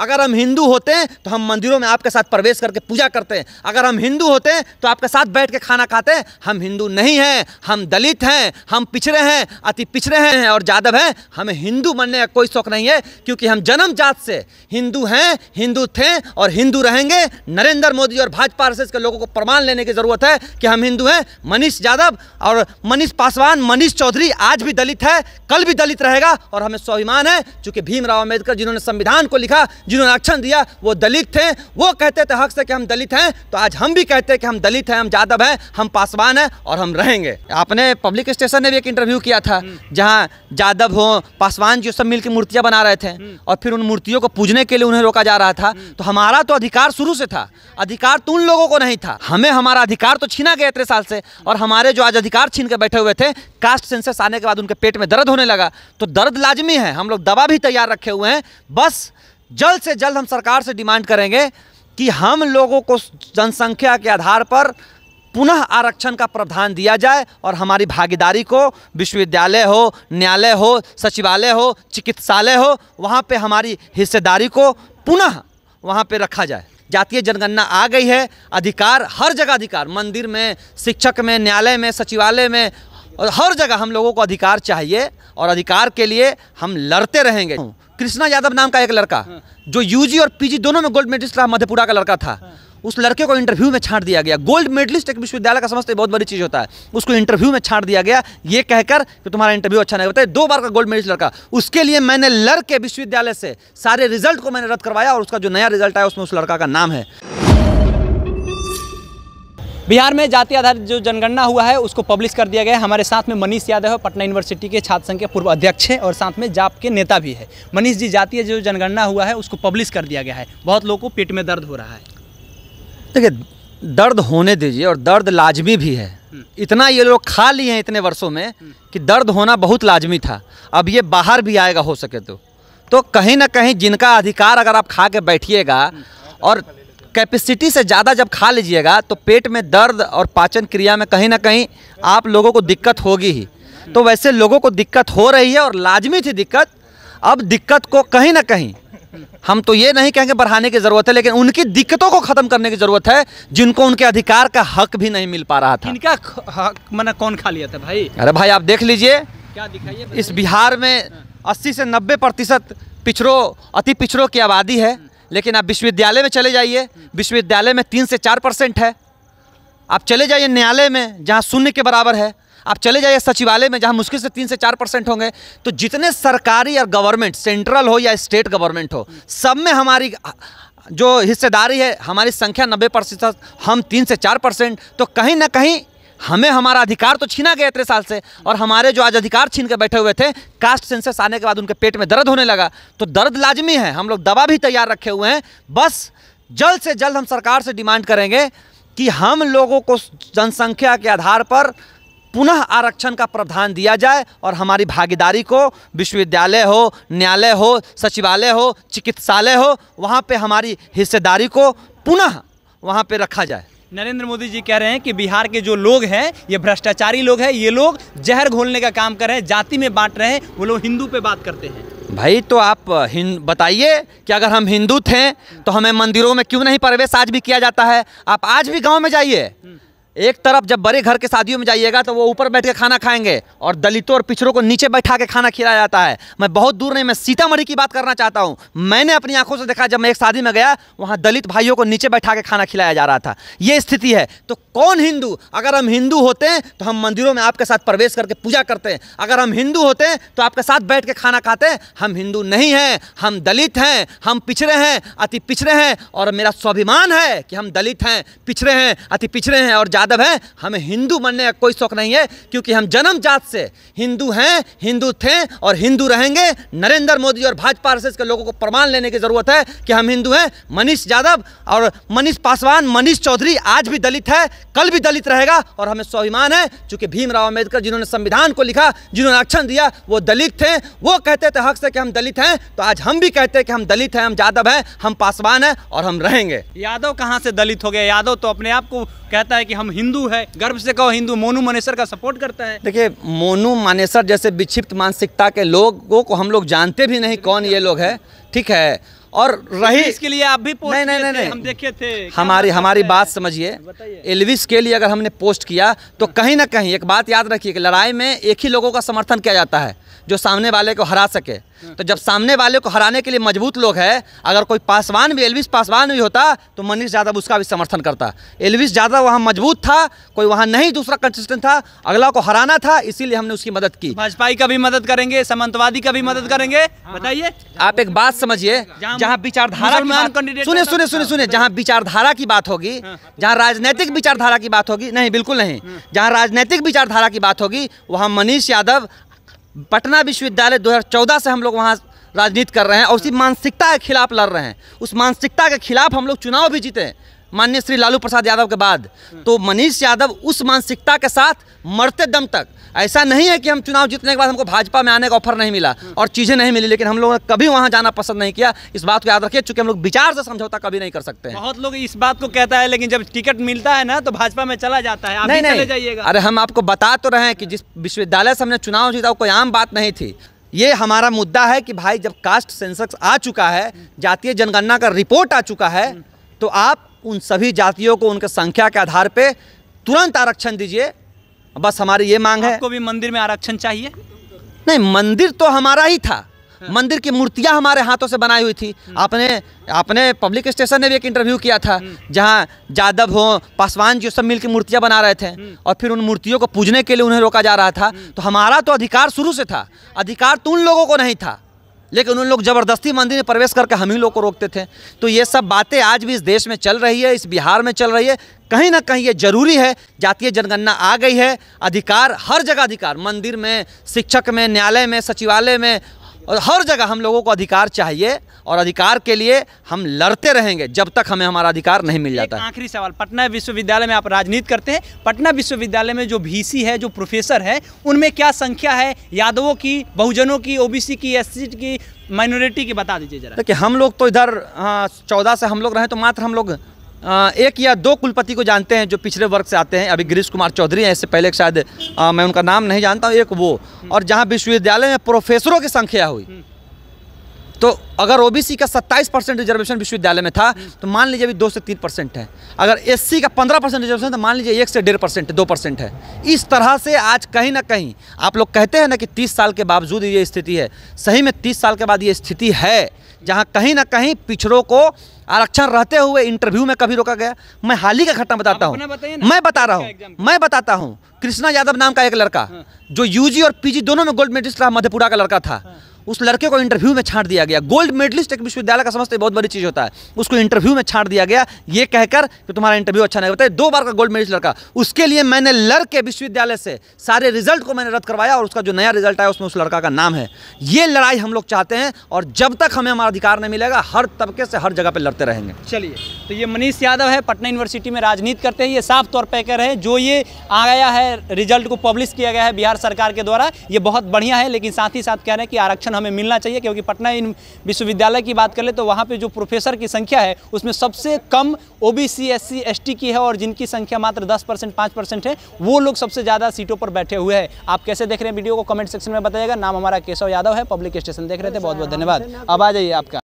अगर हम हिंदू होते तो हम मंदिरों में आपके साथ प्रवेश करके पूजा करते हैं, अगर हम हिंदू होते तो आपके साथ बैठ के खाना खाते। हम हिंदू नहीं हैं, हम दलित हैं, हम पिछड़े हैं, अति पिछड़े हैं और यादव हैं। हमें हिंदू बनने का कोई शौक नहीं है क्योंकि हम जन्मजात से हिंदू हैं, हिंदू थे और हिंदू रहेंगे। नरेंद्र मोदी और भाजपा आरएसएस के लोगों को प्रमाण लेने की ज़रूरत है कि हम हिंदू हैं। मनीष यादव और मनीष पासवान, मनीष चौधरी आज भी दलित है, कल भी दलित रहेगा और हमें स्वाभिमान है चूँकि भीमराव अम्बेडकर जिन्होंने संविधान को लिखा, जिन्होंने आरक्षण दिया, वो दलित थे। वो कहते थे हक से कि हम दलित हैं, तो आज हम भी कहते हैं कि हम दलित हैं, हम यादव हैं, हम पासवान हैं और हम रहेंगे। आपने पब्लिक स्टेशन में भी एक इंटरव्यू किया था जहाँ यादव हो, पासवान जी सब मिलकर मूर्तियाँ बना रहे थे और फिर उन मूर्तियों को पूजने के लिए उन्हें रोका जा रहा था। तो हमारा तो अधिकार शुरू से था, अधिकार तो उन लोगों को नहीं था। हमें हमारा अधिकार तो छीना गया इतने साल से और हमारे जो आज अधिकार छीन के बैठे हुए थे, कास्ट सेंसस आने के बाद उनके पेट में दर्द होने लगा। तो दर्द लाजमी है, हम लोग दवा भी तैयार रखे हुए हैं। बस जल्द से जल्द हम सरकार से डिमांड करेंगे कि हम लोगों को जनसंख्या के आधार पर पुनः आरक्षण का प्रावधान दिया जाए और हमारी भागीदारी को विश्वविद्यालय हो, न्यायालय हो, सचिवालय हो, चिकित्सालय हो, वहाँ पे हमारी हिस्सेदारी को पुनः वहाँ पे रखा जाए। जातीय जनगणना आ गई है, अधिकार हर जगह, अधिकार मंदिर में, शिक्षक में, न्यायालय में, सचिवालय में और हर जगह हम लोगों को अधिकार चाहिए और अधिकार के लिए हम लड़ते रहेंगे। कृष्णा यादव नाम का एक लड़का जो यूजी और पीजी दोनों में गोल्ड मेडलिस्ट रहा, मधेपुरा का लड़का था, उस लड़के को इंटरव्यू में छांट दिया गया। गोल्ड मेडलिस्ट एक विश्वविद्यालय का समझते बहुत बड़ी चीज़ होता है, उसको इंटरव्यू में छांट दिया गया ये कहकर कि तुम्हारा इंटरव्यू अच्छा नहीं होता है। 2 बार का गोल्ड मेडलिस्ट लड़का, उसके लिए मैंने लड़ के विश्वविद्यालय से सारे रिजल्ट को मैंने रद्द करवाया और उसका जो नया रिजल्ट आया उसमें उस लड़का का नाम है। बिहार में जाति आधारित जो जनगणना हुआ है उसको पब्लिश कर दिया गया है। हमारे साथ में मनीष यादव, पटना यूनिवर्सिटी के छात्र संघ के पूर्व अध्यक्ष हैं और साथ में जाप के नेता भी है। मनीष जी, जातीय जो जनगणना हुआ है उसको पब्लिश कर दिया गया है, बहुत लोगों को पेट में दर्द हो रहा है। देखिए, दर्द होने दीजिए और दर्द लाजमी भी है। इतना ये लोग खा लिए हैं इतने वर्षों में कि दर्द होना बहुत लाजमी था। अब ये बाहर भी आएगा हो सके तो कहीं ना कहीं जिनका अधिकार अगर आप खा के बैठिएगा और कैपेसिटी से ज़्यादा जब खा लीजिएगा तो पेट में दर्द और पाचन क्रिया में कहीं ना कहीं आप लोगों को दिक्कत होगी ही। तो वैसे लोगों को दिक्कत हो रही है और लाजमी थी दिक्कत। अब दिक्कत को कहीं ना कहीं, हम तो ये नहीं कहेंगे बढ़ाने की ज़रूरत है, लेकिन उनकी दिक्कतों को ख़त्म करने की ज़रूरत है जिनको उनके अधिकार का हक भी नहीं मिल पा रहा था। इनका हक मना कौन खा लिया था भाई? अरे भाई, आप देख लीजिए क्या दिखाइए, इस बिहार में 80 से 90% पिछड़ों, अति पिछड़ों की आबादी है, लेकिन आप विश्वविद्यालय में चले जाइए, विश्वविद्यालय में 3 से 4% है। आप चले जाइए न्यायालय में जहाँ शून्य के बराबर है, आप चले जाइए सचिवालय में जहाँ मुश्किल से 3 से 4% होंगे। तो जितने सरकारी और गवर्नमेंट, सेंट्रल हो या स्टेट गवर्नमेंट हो, सब में हमारी जो हिस्सेदारी है, हमारी संख्या 90%, हम 3 से 4%। तो कहीं ना कहीं हमें हमारा अधिकार तो छीना गया इतने साल से और हमारे जो आज अधिकार छीन के बैठे हुए थे, कास्ट सेंसस आने के बाद उनके पेट में दर्द होने लगा। तो दर्द लाजमी है, हम लोग दवा भी तैयार रखे हुए हैं। बस जल्द से जल्द हम सरकार से डिमांड करेंगे कि हम लोगों को जनसंख्या के आधार पर पुनः आरक्षण का प्रावधान दिया जाए और हमारी भागीदारी को विश्वविद्यालय हो, न्यायालय हो, सचिवालय हो, चिकित्सालय हो, वहाँ पर हमारी हिस्सेदारी को पुनः वहाँ पर रखा जाए। नरेंद्र मोदी जी कह रहे हैं कि बिहार के जो लोग हैं ये भ्रष्टाचारी लोग हैं, ये लोग जहर घोलने का काम कर रहे हैं, जाति में बांट रहे हैं, वो लोग हिंदू पे बात करते हैं। भाई, तो आप बताइए कि अगर हम हिंदू थे तो हमें मंदिरों में क्यों नहीं प्रवेश आज भी किया जाता है? आप आज भी गांव में जाइए, एक तरफ जब बड़े घर के शादियों में जाइएगा तो वो ऊपर बैठ के खाना खाएंगे और दलितों और पिछड़ों को नीचे बैठा के खाना खिलाया जाता है। मैं बहुत दूर नहीं, मैं सीतामढ़ी की बात करना चाहता हूँ। मैंने अपनी आंखों से देखा, जब मैं एक शादी में गया, वहाँ दलित भाइयों को नीचे बैठा के खाना खिलाया जा रहा था। ये स्थिति है। तो कौन हिंदू? अगर हम हिंदू होते तो हम मंदिरों में आपके साथ प्रवेश करके पूजा करते हैं, अगर हम हिंदू होते तो आपके साथ बैठ के खाना खाते। हम हिंदू नहीं हैं, हम दलित हैं, हम पिछड़े हैं, अति पिछड़े हैं और मेरा स्वाभिमान है कि हम दलित हैं, पिछड़े हैं, अति पिछड़े हैं और यादव है। हमें हिंदू बनने का कोई शौक नहीं है क्योंकि हम जन्मजात से हिंदू हैं, हिंदू थे और हिंदू रहेंगे। नरेंद्र मोदी और भाजपा आरएसएस के लोगों को प्रमाण लेने की ज़रूरत है कि हम हिंदू हैं। मनीष यादव और मनीष पासवान, मनीष चौधरी आज भी दलित है, कल भी दलित रहेगा और हमें स्वाभिमान है चूँकि भीमराव अम्बेडकर जिन्होंने संविधान को लिखा, जिन्होंने आरक्षण दिया, वो दलित थे। वो कहते थे हक से कि हम दलित हैं, तो आज हम भी कहते हैं कि हम दलित हैं, हम यादव हैं, हम पासवान हैं और हम रहेंगे। यादव कहाँ से दलित हो गए? यादव तो अपने आप को कहता है कि हम हिंदू है, गर्व से कहो हिंदू। मोनू मानेसर का सपोर्ट करता है। देखिए, मोनू मानेसर जैसे विक्षिप्त मानसिकता के लोगों को हम लोग जानते भी नहीं कौन ये लोग है, ठीक है। और रही इसके लिए आप भी पोस्ट नहीं, हम देखे थे। हमारी बात समझिए, एल्विश के लिए अगर हमने पोस्ट किया तो कहीं ना कहीं एक बात याद रखिए कि लड़ाई में एक ही लोगों का समर्थन किया जाता है जो सामने वाले को हरा सके। तो जब सामने वाले को हराने के लिए मजबूत लोग हैं, अगर कोई पासवान भी एल्विश पासवान भी होता तो मनीष यादव उसका भी समर्थन करता। एल्विश यादव वहाँ मजबूत था, कोई वहाँ नहीं दूसरा कंसिस्टेंट था, अगला को हराना था, इसीलिए हमने उसकी मदद की। भाजपाई का भी मदद करेंगे, सामंतवादी का भी मदद करेंगे। बताइए आप एक बात समझिए, जहाँ विचारधारा सुने जहाँ विचारधारा की बात होगी, जहाँ राजनीतिक विचारधारा की बात होगी, नहीं बिल्कुल नहीं, जहाँ राजनीतिक विचारधारा की बात होगी वहाँ मनीष यादव, पटना विश्वविद्यालय 2014 से हम लोग वहाँ राजनीति कर रहे हैं और उसी मानसिकता के खिलाफ लड़ रहे हैं। उस मानसिकता के खिलाफ हम लोग चुनाव भी जीते माननीय श्री लालू प्रसाद यादव के बाद। तो मनीष यादव उस मानसिकता के साथ मरते दम तक, ऐसा नहीं है कि हम चुनाव जीतने के बाद हमको भाजपा में आने का ऑफर नहीं मिला और चीज़ें नहीं मिली, लेकिन हम लोगों ने कभी वहाँ जाना पसंद नहीं किया। इस बात को याद रखिए, चूँकि हम लोग विचार से समझौता कभी नहीं कर सकते हैं। बहुत लोग इस बात को कहता है, लेकिन जब टिकट मिलता है ना तो भाजपा में चला जाता है। नहीं नहीं जाइएगा, अरे हम आपको बता तो रहे हैं कि जिस विश्वविद्यालय से हमने चुनाव जीता वो कोई आम बात नहीं थी। ये हमारा मुद्दा है कि भाई जब कास्ट सेंसस आ चुका है, जातीय जनगणना का रिपोर्ट आ चुका है, तो आप उन सभी जातियों को उनके संख्या के आधार पे तुरंत आरक्षण दीजिए, बस हमारी ये मांग है। आपको भी मंदिर में आरक्षण चाहिए? नहीं, मंदिर तो हमारा ही था, मंदिर की मूर्तियां हमारे हाथों से बनाई हुई थी। आपने पब्लिक स्टेशन ने भी एक इंटरव्यू किया था जहां यादव हो पासवान जी सब मिलकर मूर्तियां बना रहे थे और फिर उन मूर्तियों को पूजने के लिए उन्हें रोका जा रहा था। तो हमारा तो अधिकार शुरू से था, अधिकार तो उन लोगों को नहीं था, लेकिन उन लोग ज़बरदस्ती मंदिर में प्रवेश करके हम ही लोग को रोकते थे। तो ये सब बातें आज भी इस देश में चल रही है, इस बिहार में चल रही है, कहीं ना कहीं ये जरूरी है। जातीय जनगणना आ गई है, अधिकार हर जगह, अधिकार मंदिर में, शिक्षक में, न्यायालय में, सचिवालय में और हर जगह हम लोगों को अधिकार चाहिए और अधिकार के लिए हम लड़ते रहेंगे जब तक हमें हमारा अधिकार नहीं मिल जाता। आखिरी सवाल, पटना विश्वविद्यालय में आप राजनीति करते हैं, पटना विश्वविद्यालय में जो VC है, जो प्रोफेसर है, उनमें क्या संख्या है यादवों की, बहुजनों की, OBC की, SC की, माइनॉरिटी की? बता दीजिए जरा। देखिए हम लोग तो इधर 14 से हम लोग रहे तो मात्र हम लोग 1 या 2 कुलपति को जानते हैं जो पिछड़े वर्ग से आते हैं। अभी गिरीश कुमार चौधरी हैं, इससे पहले शायद मैं उनका नाम नहीं जानता हूँ, एक वो। और जहाँ विश्वविद्यालय में प्रोफेसरों की संख्या हुई तो अगर OBC का 27% रिजर्वेशन विश्वविद्यालय में था तो मान लीजिए अभी 2 से 3% है। अगर SC का 15% रिजर्वेशन तो मान लीजिए 1 से 1.5%, 2% है। इस तरह से आज कहीं ना कहीं आप लोग कहते हैं ना कि 30 साल के बावजूद ये स्थिति है, सही में 30 साल के बाद ये स्थिति है जहाँ कहीं ना कहीं पिछड़ों को आरक्षण रहते हुए इंटरव्यू में कभी रोका गया। मैं हाल ही का घटना बताता हूँ, मैं बताता हूँ कृष्णा यादव नाम का एक लड़का जो UG और PG दोनों में गोल्ड मेडलिस्ट रहा, मधेपुरा का लड़का था। उस लड़के को इंटरव्यू में छांट दिया गया। गोल्ड मेडलिस्ट एक विश्वविद्यालय का समझते बहुत बड़ी चीज़ होता है, उसको इंटरव्यू में छांट दिया गया ये कहकर कि तुम्हारा इंटरव्यू अच्छा नहीं होता है। 2 बार का गोल्ड मेडलिस्ट लड़का, उसके लिए मैंने लड़ के विश्वविद्यालय से सारे रिजल्ट को मैंने रद्द करवाया और उसका जो नया रिजल्ट आया उसमें उस लड़का का नाम है। ये लड़ाई हम लोग चाहते हैं और जब तक हमें हमारा अधिकार नहीं मिलेगा हर तबके से हर जगह पर लड़ते रहेंगे। चलिए, तो ये मनीष यादव है, पटना यूनिवर्सिटी में राजनीति करते हैं, ये साफ तौर पर कह रहे हैं। जो ये आ गया है रिजल्ट को पब्लिश किया गया है बिहार सरकार के द्वारा, ये बहुत बढ़िया है, लेकिन साथ ही साथ कह रहे हैं कि आरक्षण हमें मिलना चाहिए, क्योंकि पटना विश्वविद्यालय की बात कर ले तो वहाँ पे जो प्रोफेसर की संख्या है उसमें सबसे कम OBC, SC, ST की है और जिनकी संख्या मात्र 10%, 5% है, वो लोग सबसे ज़्यादा सीटों पर बैठे हुए हैं। आप कैसे देख रहे हैं वीडियो को कमेंट सेक्शन में बताइएगा। नाम हमारा केशव यादव है, पब्लिक स्टेशन देख रहे थे, बहुत बहुत धन्यवाद। अब आ जाइए आपका